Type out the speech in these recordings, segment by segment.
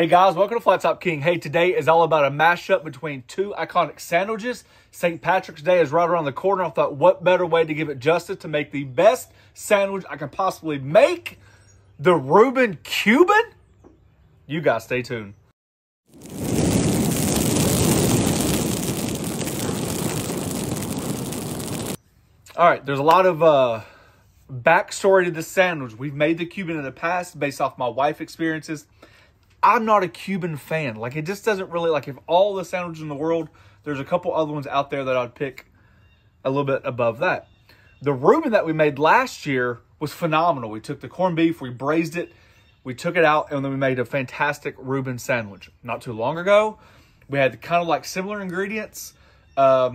Hey guys, welcome to Flat Top King. Hey, today is all about a mashup between two iconic sandwiches. St. Patrick's Day is right around the corner. I thought, what better way to give it justice to make the best sandwich I can possibly make? The Reuben Cuban? You guys stay tuned. All right, there's a lot of backstory to this sandwich. We've made the Cuban in the past based off my wife's experiences. I'm not a Cuban fan. Like, it just doesn't really, like, if all the sandwiches in the world, there's a couple other ones out there that I'd pick a little bit above that. The Reuben that we made last year was phenomenal. We took the corned beef, we braised it, we took it out, and then we made a fantastic Reuben sandwich. Not too long ago, we had kind of like similar ingredients, but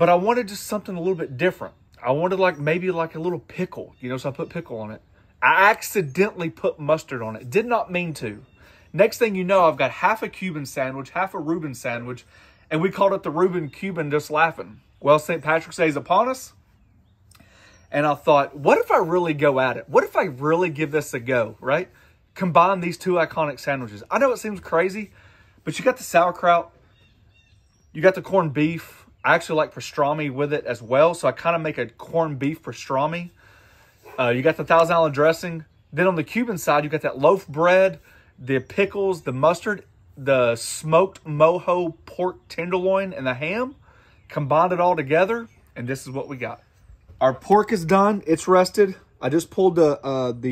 I wanted just something a little bit different. I wanted like maybe like a little pickle, you know, so I put pickle on it. I accidentally put mustard on it. Did not mean to. Next thing you know, I've got half a Cuban sandwich, half a Reuben sandwich, and we called it the Reuben Cuban, just laughing. Well, St. Patrick's Day is upon us, and I thought, what if I really go at it? What if I really give this a go, right? Combine these two iconic sandwiches. I know it seems crazy, but you got the sauerkraut, you got the corned beef. I actually like pastrami with it as well, so I kind of make a corned beef pastrami. You got the Thousand Island dressing. Then on the Cuban side, you got that loaf bread, the pickles, the mustard, the smoked mojo pork tenderloin, and the ham. Combined it all together, and this is what we got. Our pork is done. It's rested. I just pulled golly,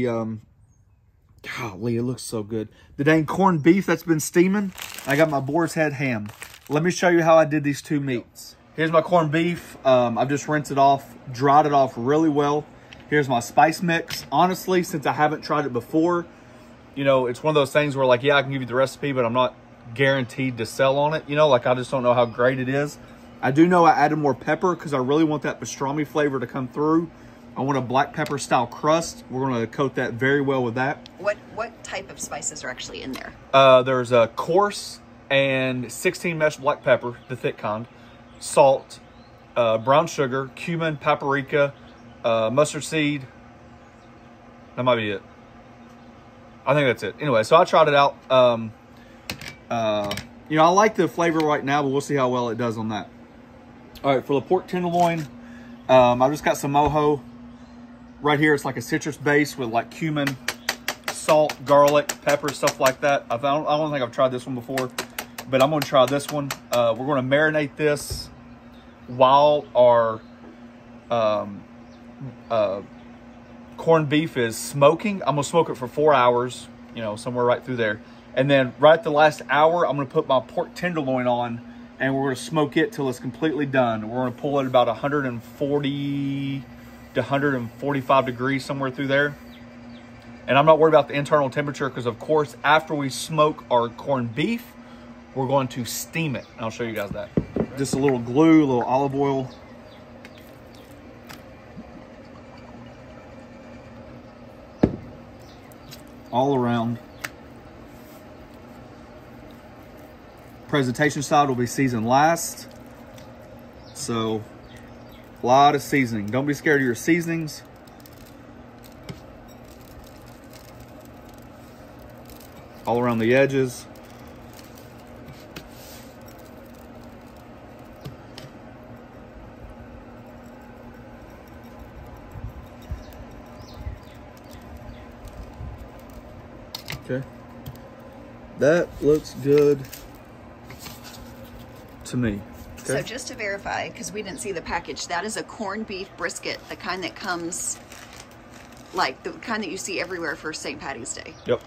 it looks so good. The dang corned beef that's been steaming. I got my Boar's Head ham. Let me show you how I did these two meats. Here's my corned beef. I've just rinsed it off, dried it off really well. Here's my spice mix. Honestly, since I haven't tried it before, you know, it's one of those things where, like, yeah, I can give you the recipe, but I'm not guaranteed to sell on it. You know, like, I just don't know how great it is. I do know I added more pepper because I really want that pastrami flavor to come through. I want a black pepper style crust. We're going to coat that very well with that. What type of spices are actually in there? There's a coarse and 16 mesh black pepper, the thick kind, salt, brown sugar, cumin, paprika, mustard seed. That might be it. I think that's it. Anyway, so I tried it out. You know, I like the flavor right now, but we'll see how well it does on that. All right, for the pork tenderloin, I've just got some mojo. Right here, it's like a citrus base with like cumin, salt, garlic, pepper, stuff like that. I don't think I've tried this one before, but I'm going to try this one. We're going to marinate this while our... corned beef is smoking. I'm gonna smoke it for 4 hours, you know, somewhere right through there, and then right at the last hour I'm gonna put my pork tenderloin on, and we're gonna smoke it till it's completely done. We're gonna pull it about 140 to 145 degrees, somewhere through there. And I'm not worried about the internal temperature because, of course, after we smoke our corned beef, we're going to steam it, and I'll show you guys that. Just a little glue, a little olive oil. All around. Presentation side will be seasoned last. So, a lot of seasoning. Don't be scared of your seasonings. All around the edges. Okay, that looks good to me. Okay. So just to verify, because we didn't see the package, that is a corned beef brisket, the kind that comes, like the kind that you see everywhere for St. Patty's Day. Yep.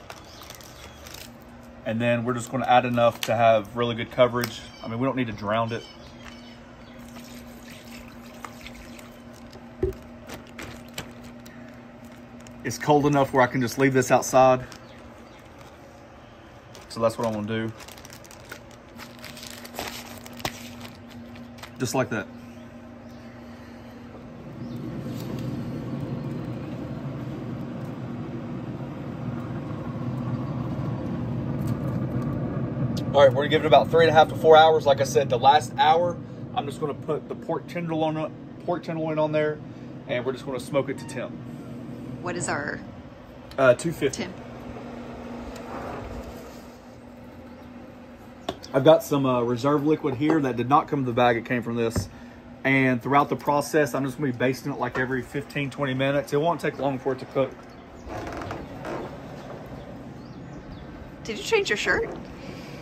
And then we're just going to add enough to have really good coverage. I mean, we don't need to drown it. It's cold enough where I can just leave this outside. So that's what I'm gonna do. Just like that. All right, we're gonna give it about 3.5 to 4 hours. Like I said, the last hour, I'm just gonna put the pork tenderloin on there, and we're just gonna smoke it to temp. What is our? 250. Temp. I've got some reserve liquid here that did not come in the bag. It came from this. And throughout the process, I'm just going to be basting it like every 15, 20 minutes. It won't take long for it to cook. Did you change your shirt?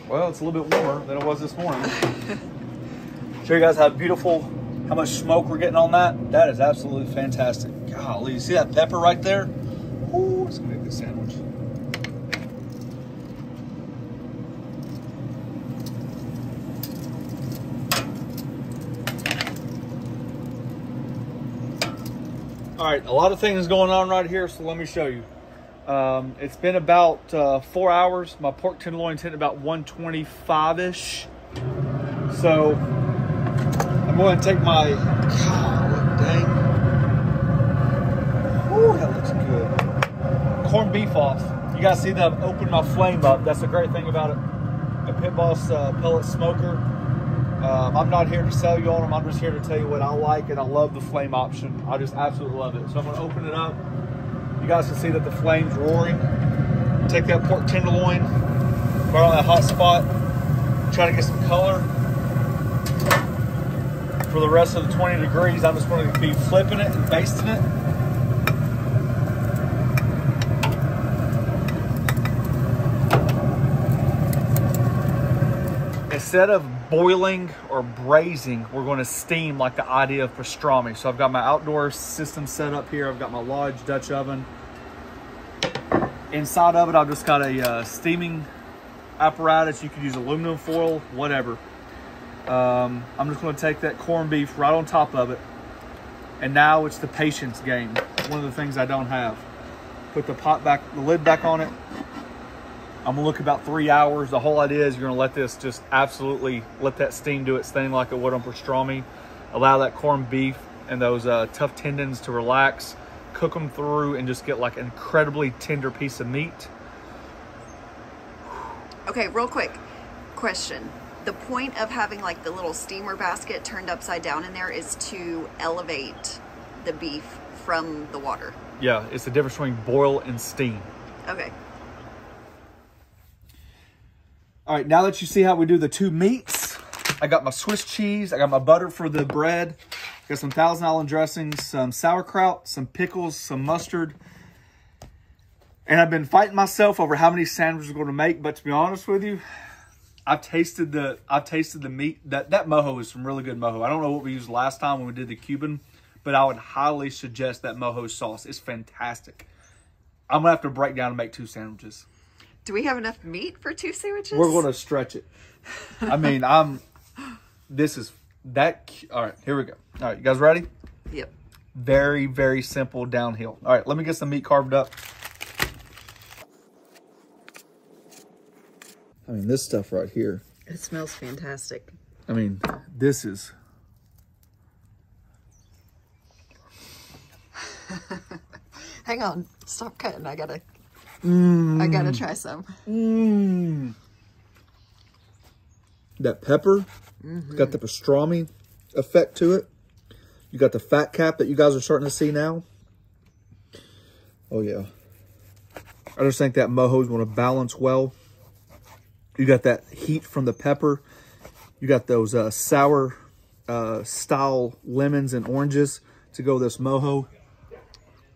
Well, it's a little bit warmer than it was this morning. Show you guys how beautiful, how much smoke we're getting on that. That is absolutely fantastic. Golly, you see that pepper right there? Ooh, let's make this sandwich. All right, a lot of things going on right here, so let me show you. It's been about 4 hours. My pork tenderloin's hitting about 125-ish. So I'm going to take my, ooh, that looks good. Corned beef off. You guys see that I've opened my flame up. That's the great thing about it. A Pit Boss pellet smoker. I'm not here to sell you on them. I'm just here to tell you what I like, and I love the flame option. I just absolutely love it. So I'm going to open it up. You guys can see that the flame's roaring. Take that pork tenderloin, right on that hot spot. Try to get some color. For the rest of the 20 degrees, I'm just going to be flipping it and basting it. Instead of boiling or braising, we're going to steam, like the idea of pastrami. So I've got my outdoor system set up here. I've got my Lodge Dutch oven. Inside of it, I've just got a steaming apparatus. You could use aluminum foil, whatever. I'm just going to take that corned beef right on top of it. And now it's the patience game. One of the things I don't have. Put the pot back, the lid back on it. I'm going to look about 3 hours. The whole idea is you're going to let this just absolutely let that steam do its thing like it would on pastrami. Allow that corned beef and those tough tendons to relax. Cook them through and just get like an incredibly tender piece of meat. Okay, real quick question. The point of having like the little steamer basket turned upside down in there is to elevate the beef from the water. Yeah, it's the difference between boil and steam. Okay. All right, now that you see how we do the two meats, I got my Swiss cheese, I got my butter for the bread, got some Thousand Island dressings, some sauerkraut, some pickles, some mustard. And I've been fighting myself over how many sandwiches I'm going to make, but to be honest with you, I've tasted the meat. That mojo is some really good mojo. I don't know what we used last time when we did the Cuban, but I would highly suggest that mojo sauce. It's fantastic. I'm going to have to break down and make two sandwiches. Do we have enough meat for two sandwiches? We're going to stretch it. I mean, this is that. All right, here we go. All right, you guys ready? Yep. Very, very simple downhill. All right, let me get some meat carved up. I mean, this stuff right here. It smells fantastic. I mean, this is. Hang on. Stop cutting. I gotta try some. That pepper, got the pastrami effect to it. You got the fat cap that you guys are starting to see now. Oh yeah. I just think that mojo is going to balance well. You got that heat from the pepper. You got those sour style lemons and oranges to go with this mojo.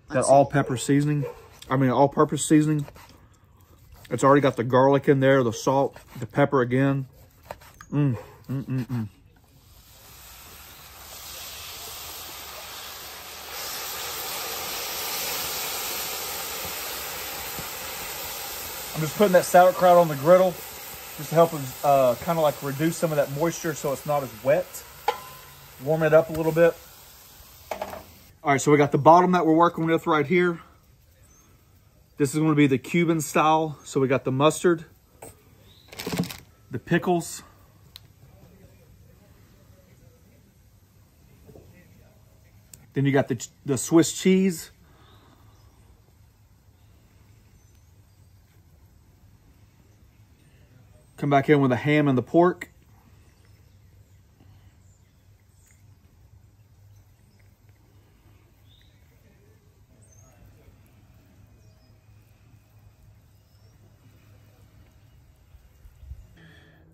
That all pepper seasoning. I mean, all-purpose seasoning. It's already got the garlic in there, the salt, the pepper again. I'm just putting that sauerkraut on the griddle just to help kind of like reduce some of that moisture so it's not as wet. Warm it up a little bit. All right, so we got the bottom that we're working with right here. This is going to be the Cuban style. So we got the mustard, the pickles. Then you got the Swiss cheese. Come back in with the ham and the pork.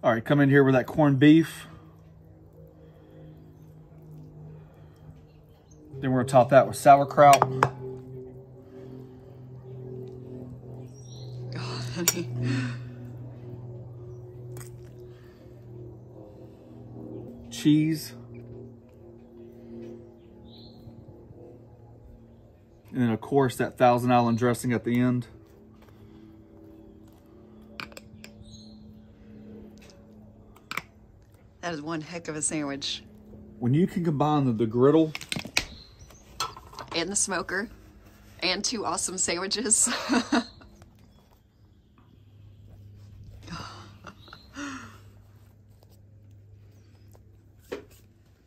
All right, come in here with that corned beef. Then we're gonna top that with sauerkraut. God, honey. Cheese. And then, of course, that Thousand Island dressing at the end. That is one heck of a sandwich. When you can combine the griddle and the smoker and two awesome sandwiches.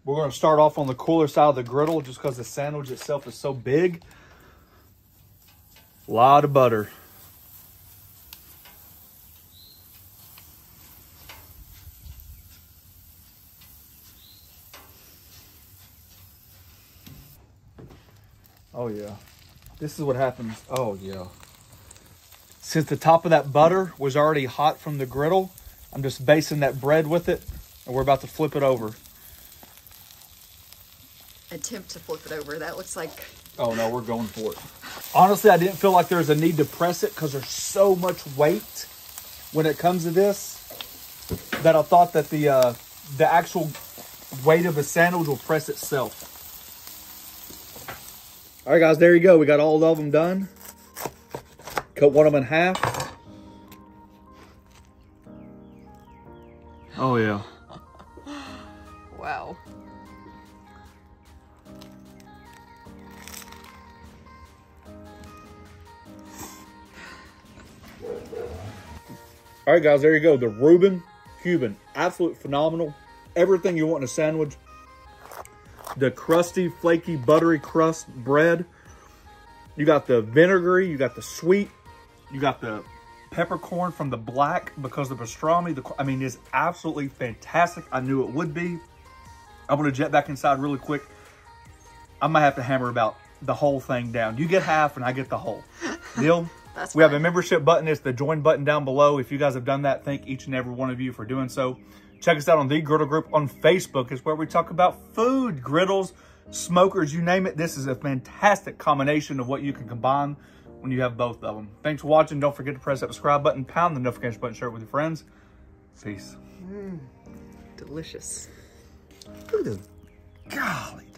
We're going to start off on the cooler side of the griddle just because the sandwich itself is so big. A lot of butter. Oh, yeah. This is what happens. Oh, yeah. Since the top of that butter was already hot from the griddle, I'm just basting that bread with it, and we're about to flip it over. Attempt to flip it over. That looks like... Oh, no, we're going for it. Honestly, I didn't feel like there was a need to press it because there's so much weight when it comes to this that I thought that the actual weight of a sandwich will press itself. All right, guys, there you go. We got all of them done. Cut one of them in half. Oh, yeah. Wow. All right, guys, there you go. The Reuben Cuban. Absolute phenomenal. Everything you want in a sandwich. The crusty, flaky, buttery crust bread. You got the vinegary. You got the sweet. You got the peppercorn from the black because the pastrami. I mean, it's absolutely fantastic. I knew it would be. I'm going to jet back inside really quick. I might have to hammer about the whole thing down. You get half and I get the whole. Deal? That's we fine. Have a membership button. It's the join button down below. If you guys have done that, thank each and every one of you for doing so. Check us out on The Griddle Group on Facebook. It's where we talk about food, griddles, smokers, you name it. This is a fantastic combination of what you can combine when you have both of them. Thanks for watching. Don't forget to press that subscribe button, pound the notification button, share it with your friends. Peace. Delicious. Golly.